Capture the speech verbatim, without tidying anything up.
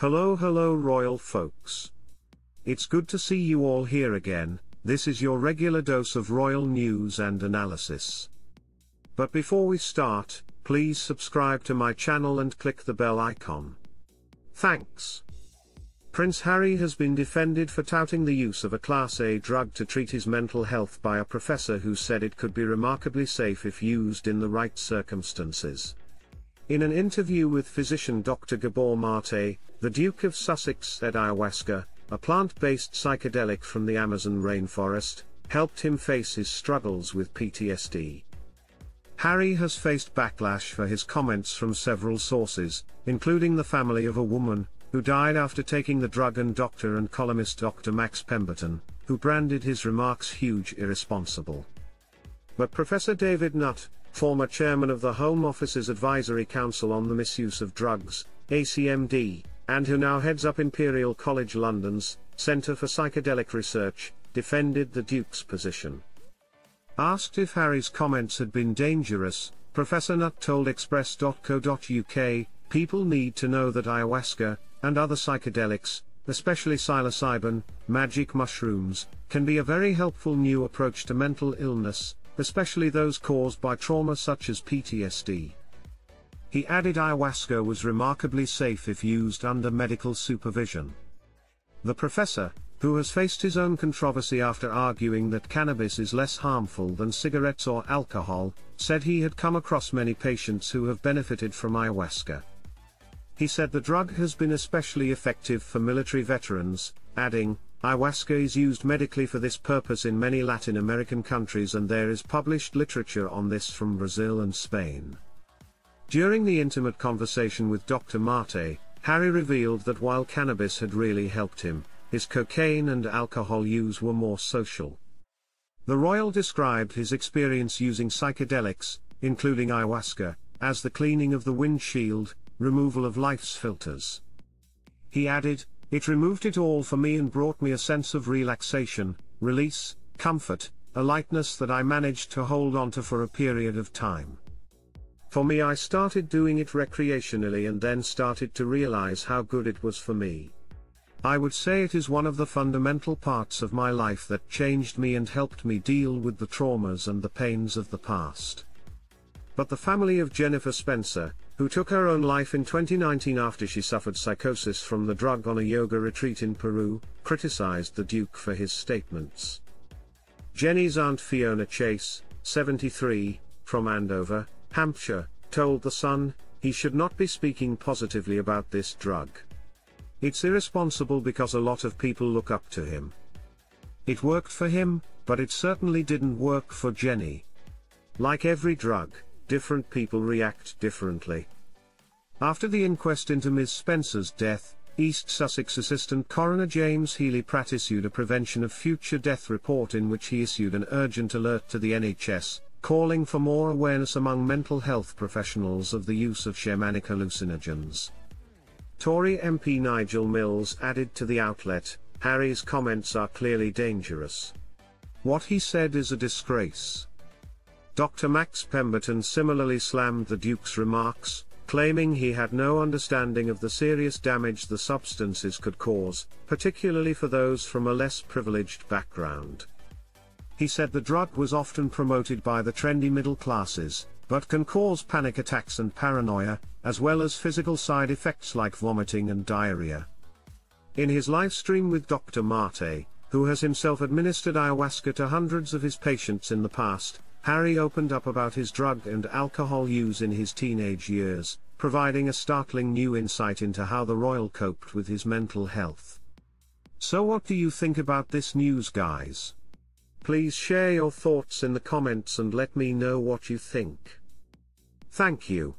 Hello, hello, royal folks. It's good to see you all here again. This is your regular dose of royal news and analysis. But before we start, please subscribe to my channel and click the bell icon. Thanks. Prince Harry has been defended for touting the use of a Class A drug to treat his mental health by a professor who said it could be remarkably safe if used in the right circumstances. In an interview with physician Doctor Gabor Maté, the Duke of Sussex said ayahuasca, a plant-based psychedelic from the Amazon rainforest, helped him face his struggles with P T S D. Harry has faced backlash for his comments from several sources, including the family of a woman who died after taking the drug and doctor and columnist Doctor Max Pemberton, who branded his remarks huge irresponsible. But Professor David Nutt, former chairman of the Home Office's Advisory Council on the Misuse of Drugs, A C M D, and who now heads up Imperial College London's Centre for Psychedelic Research, defended the Duke's position. Asked if Harry's comments had been dangerous, Professor Nutt told Express dot co dot U K, "People need to know that ayahuasca, and other psychedelics, especially psilocybin, magic mushrooms, can be a very helpful new approach to mental illness, especially those caused by trauma such as P T S D." He added ayahuasca was remarkably safe if used under medical supervision. The professor, who has faced his own controversy after arguing that cannabis is less harmful than cigarettes or alcohol, said he had come across many patients who have benefited from ayahuasca. He said the drug has been especially effective for military veterans, adding, "Ayahuasca is used medically for this purpose in many Latin American countries, and there is published literature on this from Brazil and Spain." During the intimate conversation with Doctor Maté, Harry revealed that while cannabis had really helped him, his cocaine and alcohol use were more social. The royal described his experience using psychedelics, including ayahuasca, as the cleaning of the windshield, removal of life's filters. He added, "It removed it all for me and brought me a sense of relaxation, release, comfort, a lightness that I managed to hold onto for a period of time. For me, I started doing it recreationally and then started to realize how good it was for me. I would say it is one of the fundamental parts of my life that changed me and helped me deal with the traumas and the pains of the past." But the family of Jennifer Spencer, who took her own life in twenty nineteen after she suffered psychosis from the drug on a yoga retreat in Peru, criticized the Duke for his statements. Jenny's aunt Fiona Chase, seventy-three, from Andover, Hampshire, told The Sun, "He should not be speaking positively about this drug. It's irresponsible because a lot of people look up to him. It worked for him, but it certainly didn't work for Jenny. Like every drug, different people react differently." After the inquest into Miz Spencer's death, East Sussex Assistant Coroner James Healy Pratt issued a Prevention of Future Death report in which he issued an urgent alert to the N H S, calling for more awareness among mental health professionals of the use of shamanic hallucinogens. Tory M P Nigel Mills added to the outlet, "Harry's comments are clearly dangerous. What he said is a disgrace." Doctor Max Pemberton similarly slammed the Duke's remarks, claiming he had no understanding of the serious damage the substances could cause, particularly for those from a less privileged background. He said the drug was often promoted by the trendy middle classes, but can cause panic attacks and paranoia, as well as physical side effects like vomiting and diarrhea. In his livestream with Doctor Maté, who has himself administered ayahuasca to hundreds of his patients in the past, Harry opened up about his drug and alcohol use in his teenage years, providing a startling new insight into how the royal coped with his mental health. So what do you think about this news, guys? Please share your thoughts in the comments and let me know what you think. Thank you.